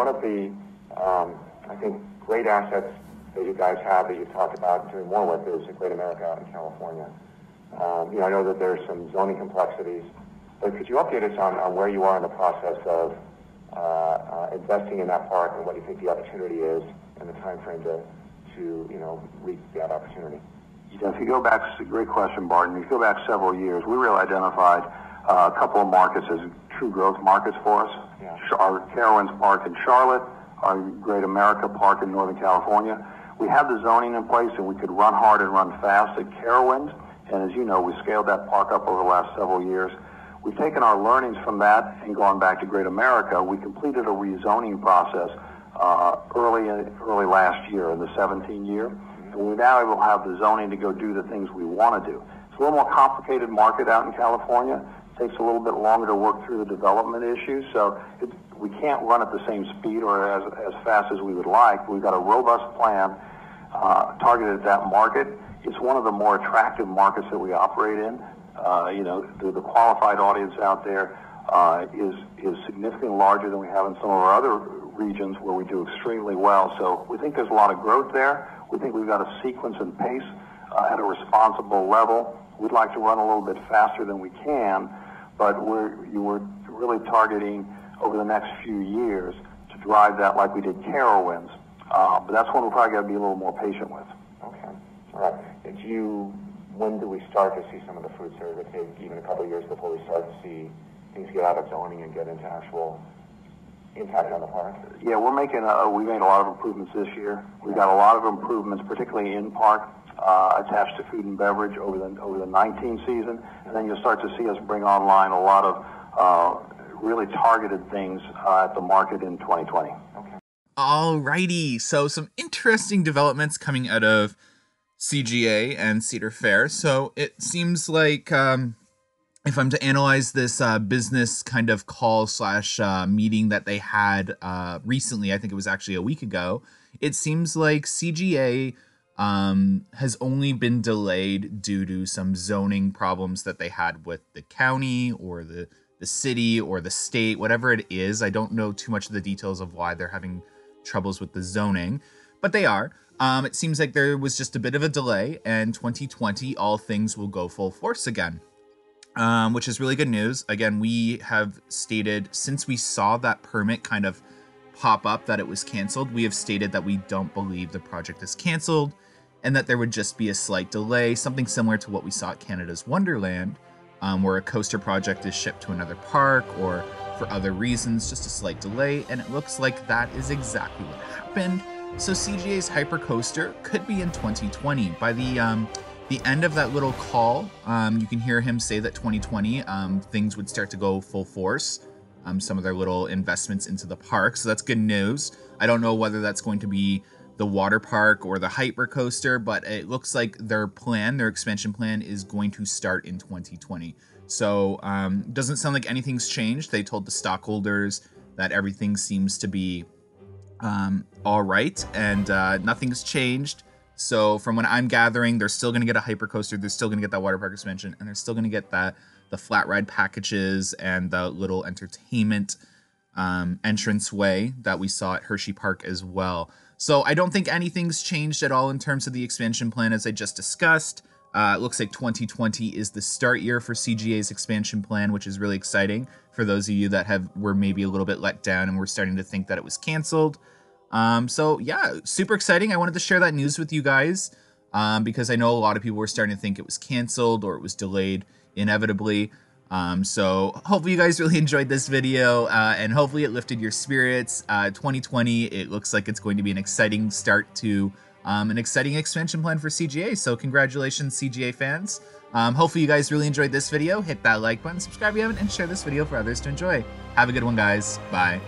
one of the, I think, great assets that you guys have that you've talked about doing more with is the Great America out in California. You know, I know that there's some zoning complexities, but could you update us on where you are in the process of investing in that park and what you think the opportunity is and the time frame to you know, reach that opportunity? Yeah, if you go back, it's a great question, Barton. If you go back several years, we really identified a couple of markets as true growth markets for us. Yeah. Our Carowinds Park in Charlotte, our Great America Park in Northern California. We had the zoning in place and we could run hard and run fast at Carowinds. And as you know, we scaled that park up over the last several years. We've taken our learnings from that and gone back to Great America. We completed a rezoning process early last year, in the 17th year. And we now will have the zoning to go do the things we want to do. It's a little more complicated market out in California. It takes a little bit longer to work through the development issues. So we can't run at the same speed or as fast as we would like. We've got a robust plan targeted at that market. It's one of the more attractive markets that we operate in. You know, the qualified audience out there is significantly larger than we have in some of our other regions where we do extremely well. So we think there's a lot of growth there. We think we've got a sequence and pace at a responsible level. We'd like to run a little bit faster than we can, but we're really targeting over the next few years to drive that like we did Carowinds. But that's one we're probably got to be a little more patient with. Okay. All right. When do we start to see some of the fruits? Or it take even a couple of years before we start to see things get out of zoning and get into actual impact on the park? Yeah, we made a lot of improvements this year. We've got a lot of improvements, particularly in park, attached to food and beverage over the 19 season, and then you'll start to see us bring online a lot of really targeted things at the market in 2020. Okay. Alrighty, so some interesting developments coming out of CGA and Cedar Fair. So it seems like if I'm to analyze this business kind of call slash meeting that they had recently, I think it was actually a week ago, it seems like CGA has only been delayed due to some zoning problems that they had with the county or the city or the state, whatever it is. I don't know too much of the details of why they're having troubles with the zoning, but they are. It seems like there was just a bit of a delay, and 2020, all things will go full force again, which is really good news. Again, we have stated since we saw that permit kind of pop up that it was canceled, we have stated that we don't believe the project is canceled and that there would just be a slight delay, something similar to what we saw at Canada's Wonderland, where a coaster project is shipped to another park or for other reasons, just a slight delay. And it looks like that is exactly what happened. So CGA's Hyper Coaster could be in 2020. By the end of that little call, you can hear him say that 2020, things would start to go full force, some of their little investments into the park. So that's good news. I don't know whether that's going to be the water park or the Hyper Coaster, but it looks like their expansion plan is going to start in 2020. So doesn't sound like anything's changed. They told the stockholders that everything seems to be all right, and nothing's changed. So from when I'm gathering, they're still going to get a Hyper Coaster, they're still going to get that water park expansion, and they're still going to get the flat ride packages and the little entertainment entranceway that we saw at Hershey Park as well. So I don't think anything's changed at all in terms of the expansion plan, as I just discussed. It looks like 2020 is the start year for CGA's expansion plan, which is really exciting for those of you that were maybe a little bit let down and were starting to think that it was canceled. So yeah, super exciting. I wanted to share that news with you guys because I know a lot of people were starting to think it was canceled or it was delayed inevitably. So hopefully you guys really enjoyed this video and hopefully it lifted your spirits. 2020, it looks like it's going to be an exciting start to an exciting expansion plan for CGA. So congratulations, CGA fans. Hopefully you guys really enjoyed this video. Hit that like button, subscribe if you haven't, and share this video for others to enjoy. Have a good one, guys. Bye.